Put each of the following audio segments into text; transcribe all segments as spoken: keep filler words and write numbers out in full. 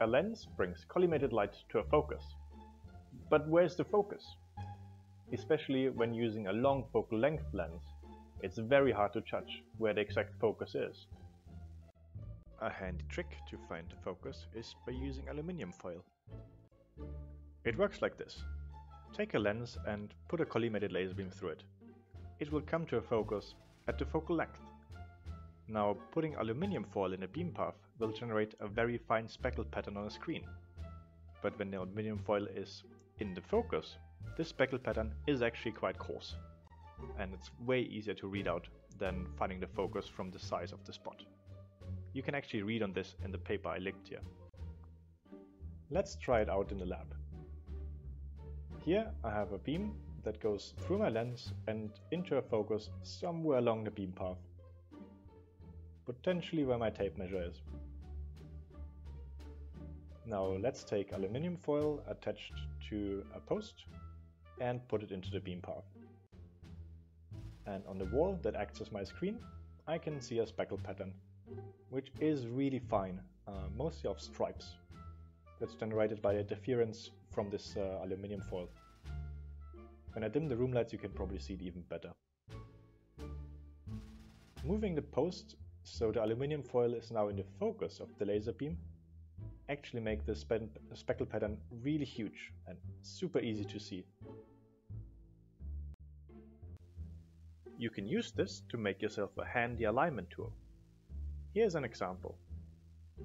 A lens brings collimated light to a focus. But where's the focus? Especially when using a long focal length lens, it's very hard to judge where the exact focus is. A handy trick to find the focus is by using aluminium foil. It works like this. Take a lens and put a collimated laser beam through it. It will come to a focus at the focal length. Now, putting aluminium foil in a beam path will generate a very fine speckled pattern on a screen. But when the aluminium foil is in the focus, this speckled pattern is actually quite coarse. And it's way easier to read out than finding the focus from the size of the spot. You can actually read on this in the paper I linked here. Let's try it out in the lab. Here I have a beam that goes through my lens and into a focus somewhere along the beam path. Potentially where my tape measure is. Now let's take aluminium foil attached to a post and put it into the beam path. And on the wall that acts as my screen, I can see a speckle pattern, which is really fine, uh, mostly of stripes. That's generated by interference from this uh, aluminium foil. When I dim the room lights, you can probably see it even better. Moving the post so the aluminium foil is now in the focus of the laser beam, actually make the speckle pattern really huge and super easy to see. You can use this to make yourself a handy alignment tool. Here's an example.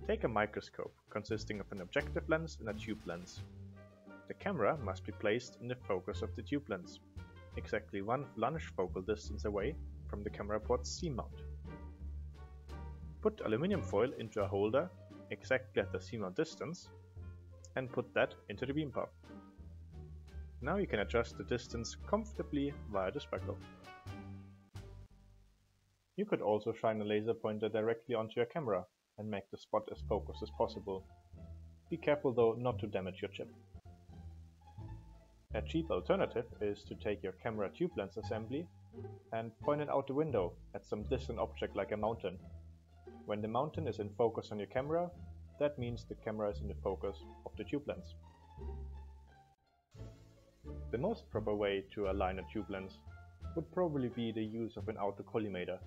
Take a microscope consisting of an objective lens and a tube lens. The camera must be placed in the focus of the tube lens, exactly one lunge focal distance away from the camera port's C-mount. Put aluminium foil into a holder exactly at the C-mount distance and put that into the beam path. Now you can adjust the distance comfortably via the speckle. You could also shine a laser pointer directly onto your camera and make the spot as focused as possible. Be careful though not to damage your chip. A cheap alternative is to take your camera tube lens assembly and point it out the window at some distant object like a mountain. When the mountain is in focus on your camera, that means the camera is in the focus of the tube lens. The most proper way to align a tube lens would probably be the use of an autocollimator.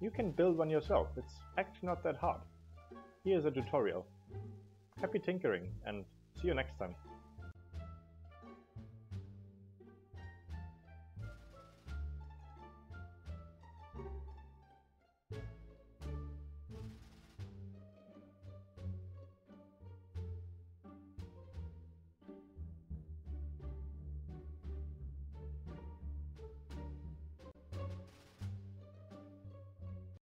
You can build one yourself, it's actually not that hard. Here's a tutorial. Happy tinkering and see you next time.